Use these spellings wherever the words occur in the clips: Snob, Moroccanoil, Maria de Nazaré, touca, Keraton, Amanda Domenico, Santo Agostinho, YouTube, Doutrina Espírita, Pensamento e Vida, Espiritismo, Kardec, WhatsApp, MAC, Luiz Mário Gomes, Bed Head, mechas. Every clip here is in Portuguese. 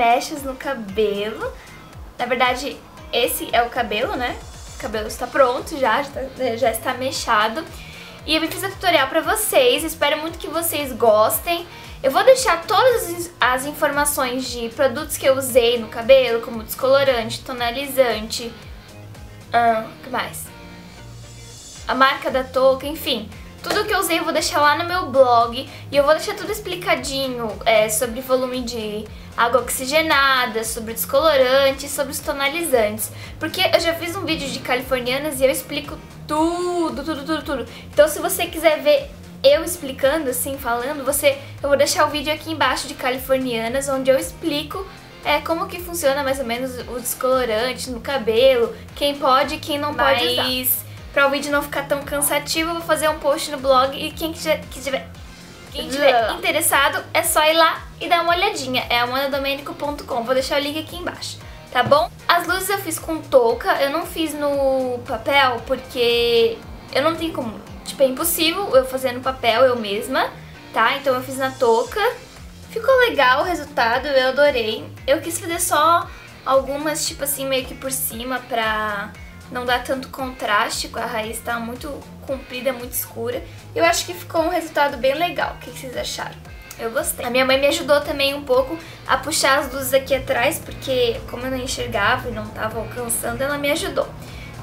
mechas no cabelo. Na verdade, esse é o cabelo, né? O cabelo está pronto já está mechado. E eu fiz um tutorial pra vocês, espero muito que vocês gostem. Eu vou deixar todas as informações de produtos que eu usei no cabelo, como descolorante, tonalizante, o que mais? A marca da touca, enfim. Tudo que eu usei eu vou deixar lá no meu blog e eu vou deixar tudo explicadinho sobre volume de água oxigenada, sobre descolorante, sobre os tonalizantes. Porque eu já fiz um vídeo de californianas e eu explico tudo. Então se você quiser ver eu explicando, assim, falando, eu vou deixar o vídeo aqui embaixo de californianas, onde eu explico como que funciona mais ou menos o descolorante no cabelo, quem pode e quem não pode usar. Pra o vídeo não ficar tão cansativo, eu vou fazer um post no blog e quem tiver interessado é só ir lá e dar uma olhadinha. É amandadomenico.com, vou deixar o link aqui embaixo, tá bom? As luzes eu fiz com touca, eu não fiz no papel porque eu não tenho como, tipo, é impossível eu fazer no papel eu mesma, tá? Então eu fiz na touca, ficou legal o resultado, eu adorei. Eu quis fazer só algumas, tipo assim, meio que por cima pra... não dá tanto contraste, a raiz tá muito comprida, muito escura. Eu acho que ficou um resultado bem legal. O que vocês acharam? Eu gostei. A minha mãe me ajudou também um pouco a puxar as luzes aqui atrás, porque como eu não enxergava e não tava alcançando, ela me ajudou.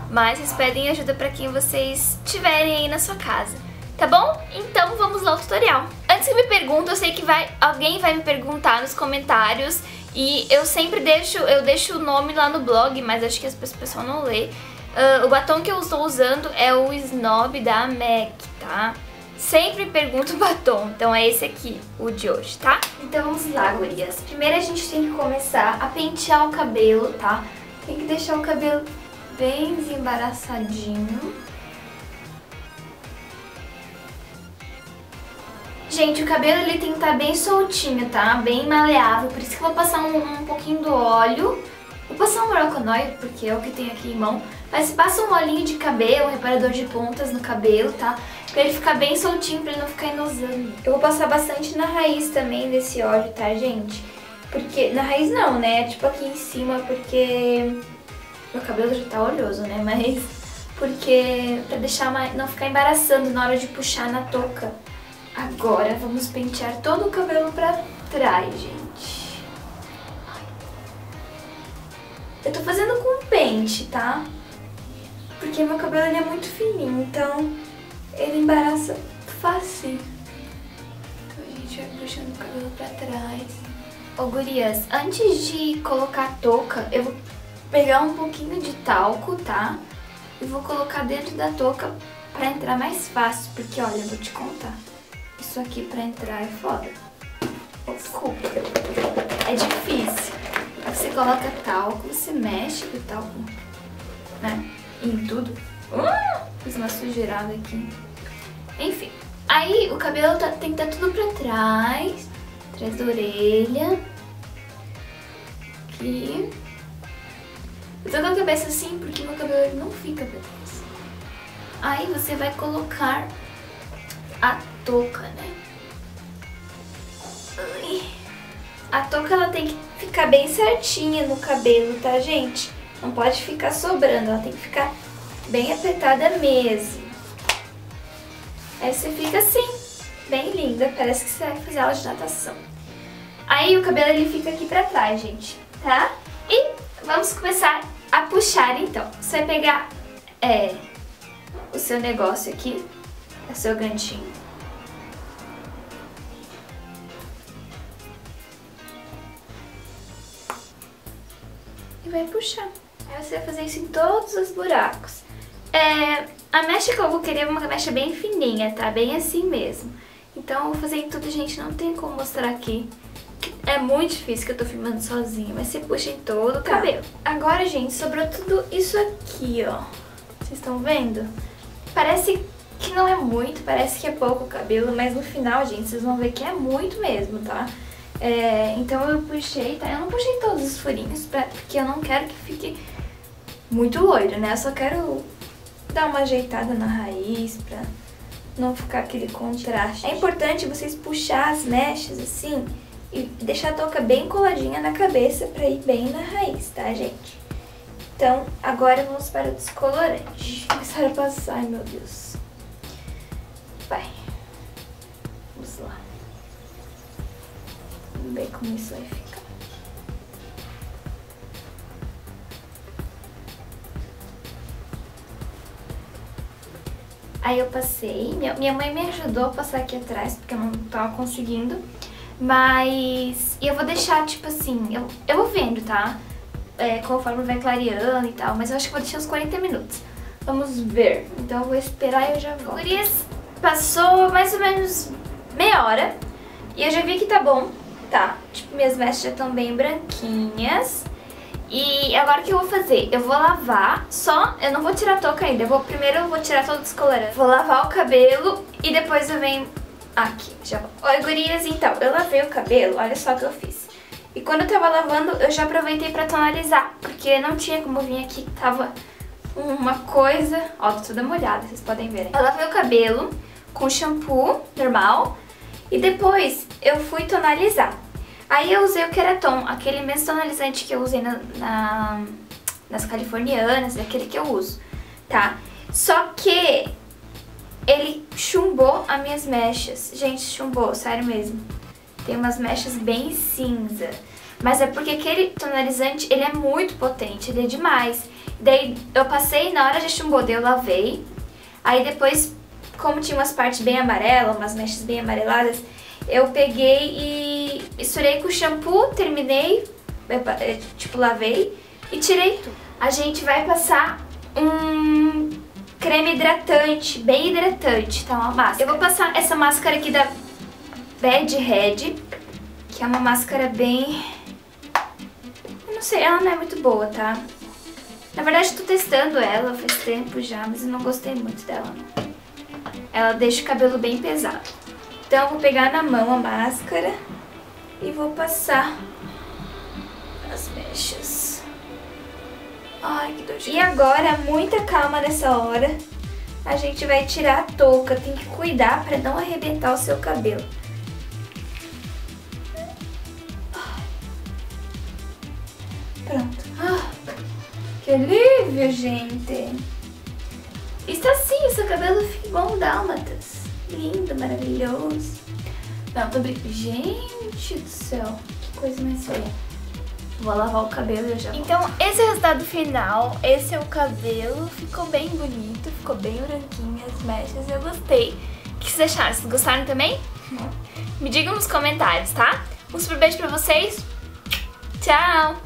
Mas vocês pedem ajuda pra quem vocês tiverem aí na sua casa, tá bom? Então vamos lá ao tutorial. Antes que me perguntem, eu sei que alguém vai me perguntar nos comentários e eu sempre deixo o nome lá no blog, mas acho que as pessoas não lê. O batom que eu estou usando é o Snob da MAC, tá? Sempre pergunto o batom, então é esse aqui, o de hoje, tá? Então vamos lá, gurias. Primeiro a gente tem que começar a pentear o cabelo, tá? Tem que deixar o cabelo bem desembaraçadinho. Gente, o cabelo ele tem que estar bem soltinho, tá? Bem maleável, por isso que eu vou passar um pouquinho do óleo. Vou passar um Moroccanoil, porque é o que tem aqui em mão. Mas passa um olhinho de cabelo, um reparador de pontas no cabelo, tá? Pra ele ficar bem soltinho, pra ele não ficar enozando. Eu vou passar bastante na raiz também desse óleo, tá, gente? Porque... na raiz não, né? Tipo aqui em cima, porque... meu cabelo já tá oleoso, né? Mas... porque... pra deixar mais... não ficar embaraçando na hora de puxar na touca. Agora vamos pentear todo o cabelo pra trás, gente. Eu tô fazendo com pente, tá? Porque meu cabelo ele é muito fininho, então ele embaraça fácil. Então a gente vai puxando o cabelo pra trás. Ô, gurias, antes de colocar a touca, eu vou pegar um pouquinho de talco, tá? E vou colocar dentro da touca pra entrar mais fácil, porque, olha, eu vou te contar. Isso aqui pra entrar é foda. Desculpa. É difícil. Você coloca talco, você mexe com o talco, né, em tudo. Fiz uma sujeirada aqui. Enfim, aí o cabelo tem que estar tudo pra trás, atrás da orelha, aqui. Eu tô com a cabeça assim porque meu cabelo ele não fica pra trás. Aí você vai colocar a touca, né. A touca ela tem que ficar bem certinha no cabelo, tá, gente? Não pode ficar sobrando, ela tem que ficar bem apertada mesmo. Aí você fica assim, bem linda, parece que você vai fazer aula de natação. Aí o cabelo ele fica aqui pra trás, gente, tá? E vamos começar a puxar então. Você vai pegar o seu negócio aqui, o seu gantinho. E vai puxar. Aí você vai fazer isso em todos os buracos. A mecha que eu vou querer é uma mecha bem fininha, tá? Bem assim mesmo. Então eu vou fazer em tudo, gente. Não tem como mostrar aqui. É muito difícil que eu tô filmando sozinha, mas você puxa em todo o cabelo. Agora, gente, sobrou tudo isso aqui, ó. Vocês estão vendo? Parece que não é muito, parece que é pouco o cabelo, mas no final, gente, vocês vão ver que é muito mesmo, tá? Então eu puxei, tá? Eu não puxei todos os furinhos, porque eu não quero que fique muito loiro, né? Eu só quero dar uma ajeitada na raiz, pra não ficar aquele contraste. É importante vocês puxar as mechas, assim, e deixar a touca bem coladinha na cabeça pra ir bem na raiz, tá, gente? Então, agora vamos para o descolorante. Começar a passar, ai meu Deus. Vai. Vamos lá. Vamos ver como isso vai ficar. Aí eu passei, minha mãe me ajudou a passar aqui atrás, porque eu não tava conseguindo. Mas eu vou deixar, tipo assim, eu vou vendo, tá? Conforme vai clareando e tal, mas eu acho que vou deixar uns 40 minutos. Vamos ver. Então eu vou esperar e eu já volto. Gurias, passou mais ou menos meia hora e eu já vi que tá bom, tá? Tipo, minhas vestes já estão bem branquinhas. E agora o que eu vou fazer? Eu vou lavar, eu não vou tirar a touca ainda, primeiro eu vou tirar todo o descolorante. Vou lavar o cabelo e depois eu venho aqui, já volto. Oi, gurias, então, eu lavei o cabelo, olha só o que eu fiz. E quando eu tava lavando, eu já aproveitei pra tonalizar, porque não tinha como vir aqui, tava uma coisa... Ó, tô toda molhada, vocês podem ver. Eu lavei o cabelo com shampoo normal e depois eu fui tonalizar. Aí eu usei o Keraton, aquele mesmo tonalizante que eu usei nas californianas, aquele que eu uso, tá? Só que ele chumbou as minhas mechas. Gente, chumbou, sério mesmo. Tem umas mechas bem cinza, mas é porque aquele tonalizante, ele é muito potente, ele é demais. Daí eu passei, na hora já chumbou, daí eu lavei. Aí depois, como tinha umas partes bem amarelas, umas mechas bem amareladas, eu peguei e misturei com o shampoo, terminei, tipo, lavei e tirei tudo. A gente vai passar um creme hidratante, bem hidratante, tá? Uma máscara. Eu vou passar essa máscara aqui da Bed Head, que é uma máscara bem... Eu não sei, ela não é muito boa, tá? Na verdade, tô testando ela faz tempo já, mas eu não gostei muito dela, não. Ela deixa o cabelo bem pesado. Então, eu vou pegar na mão a máscara e vou passar as mechas. Ai, que dor de cabeça. E agora, muita calma nessa hora, a gente vai tirar a touca. Tem que cuidar pra não arrebentar o seu cabelo. Pronto. Ah, que alívio, gente. Está assim, o seu cabelo fica bom, dálmatas. Lindo, maravilhoso. Não, tô brincando. Gente do céu, que coisa mais feia. Vou lavar o cabelo e eu já volto. Então, esse é o resultado final. Esse é o cabelo. Ficou bem bonito, ficou bem branquinho as mechas. Eu gostei. O que vocês acharam? Vocês gostaram também? Me digam nos comentários, tá? Um super beijo pra vocês. Tchau!